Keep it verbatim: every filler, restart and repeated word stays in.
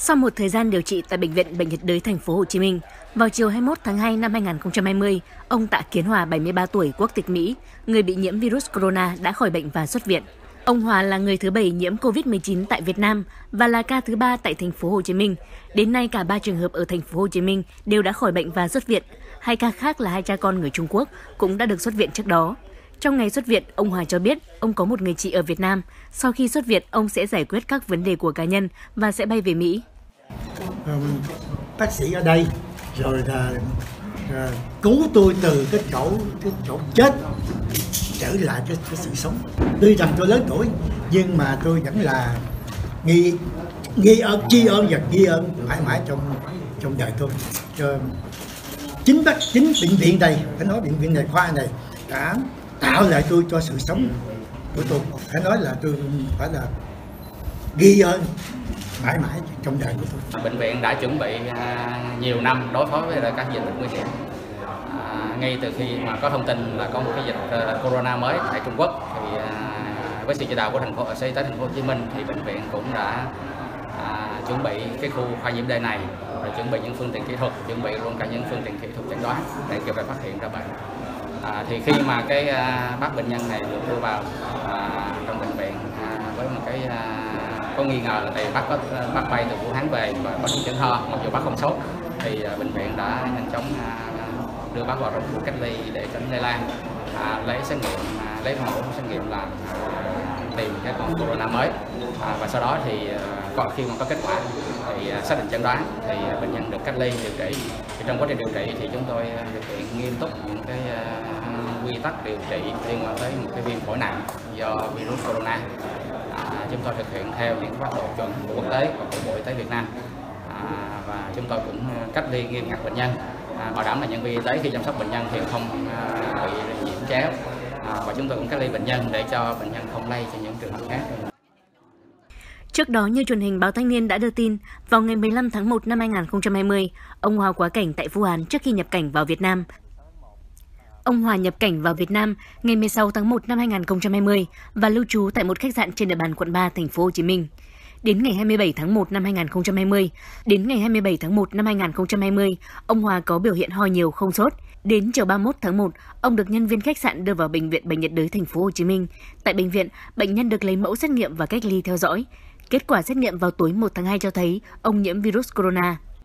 Sau một thời gian điều trị tại Bệnh viện Bệnh nhiệt đới Thành phố Hồ Chí Minh, vào chiều hai mươi mốt tháng hai năm hai nghìn không trăm hai mươi, ông Tạ Kiến Hòa, bảy mươi ba tuổi, quốc tịch Mỹ, người bị nhiễm virus corona đã khỏi bệnh và xuất viện. Ông Hòa là người thứ bảy nhiễm Covid mười chín tại Việt Nam và là ca thứ ba tại Thành phố Hồ Chí Minh. Đến nay cả ba trường hợp ở Thành phố Hồ Chí Minh đều đã khỏi bệnh và xuất viện. Hai ca khác là hai cha con người Trung Quốc cũng đã được xuất viện trước đó. Trong ngày xuất viện, ông Hòa cho biết ông có một người chị ở Việt Nam. Sau khi xuất viện, ông sẽ giải quyết các vấn đề của cá nhân và sẽ bay về Mỹ. Ừ, bác sĩ ở đây rồi là, là cứu tôi từ cái chỗ cái chỗ chết trở lại cái, cái sự sống. Tuy rằng tôi lớn tuổi nhưng mà tôi vẫn là nghi nghi ơn tri ân và nghi ơn mãi mãi trong trong đời tôi. Rồi, chính bác chính bệnh viện này, phải nói bệnh viện này khoa này đã tạo lại tôi cho sự sống của tôi, phải nói là tôi phải là ghi ơn mãi mãi trong đời của tôi. Bệnh viện đã chuẩn bị nhiều năm đối phó với các dịch bệnh nguy hiểm. À, ngay từ khi mà có thông tin là có một cái dịch corona mới tại Trung Quốc, thì với sự chỉ đạo của thành phố Sở Y tế Thành phố Hồ Chí Minh thì bệnh viện cũng đã à, chuẩn bị cái khu khoa nhiễm đề này, rồi chuẩn bị những phương tiện kỹ thuật, chuẩn bị luôn cả những phương tiện kỹ thuật chẩn đoán để kịp thời phát hiện ra bệnh. À, thì khi mà cái à, bác bệnh nhân này được đưa vào à, trong bệnh viện à, với một cái à, có nghi ngờ là thì bác có bác bay từ Vũ Hán về và có triệu chứng ho, mặc dù bác không sốt, thì à, bệnh viện đã nhanh chóng à, đưa bác vào trong khu cách ly để tránh lây lan, à, lấy xét nghiệm à, lấy mẫu xét nghiệm là tìm cái con corona mới, à, và sau đó thì à, khi mà có kết quả thì à, xác định chẩn đoán thì à, bệnh nhân được cách ly điều trị. Thì trong quá trình điều trị thì chúng tôi à, thực hiện nghiêm túc những cái à, quy tắc điều trị liên quan tới một cái viêm phổi nặng do virus corona. À, chúng tôi thực hiện theo những phác đồ chuẩn của quốc tế và của Bộ Y tế Việt Nam, à, và chúng tôi cũng cách ly nghiêm ngặt bệnh nhân, à, bảo đảm là nhân viên y tế khi chăm sóc bệnh nhân thì không à, bị nhiễm chéo, à, và chúng tôi cũng cách ly bệnh nhân để cho bệnh nhân không lây cho những trường hợp khác. Trước đó, như truyền hình Báo Thanh Niên đã đưa tin, vào ngày mười lăm tháng một năm hai nghìn không trăm hai mươi, ông Hòa quá cảnh tại Vũ Hán trước khi nhập cảnh vào Việt Nam. Ông Hòa nhập cảnh vào Việt Nam ngày mười sáu tháng một năm hai nghìn không trăm hai mươi và lưu trú tại một khách sạn trên địa bàn quận ba, Thành phố Hồ Chí Minh. Đến ngày hai mươi bảy tháng một năm hai nghìn không trăm hai mươi, đến ngày hai mươi bảy tháng một năm hai nghìn không trăm hai mươi, ông Hòa có biểu hiện ho nhiều, không sốt. Đến chiều ba mươi mốt tháng một, ông được nhân viên khách sạn đưa vào Bệnh viện Bệnh nhiệt đới Thành phố Hồ Chí Minh. Tại bệnh viện, bệnh nhân được lấy mẫu xét nghiệm và cách ly theo dõi. Kết quả xét nghiệm vào tối một tháng hai cho thấy ông nhiễm virus corona.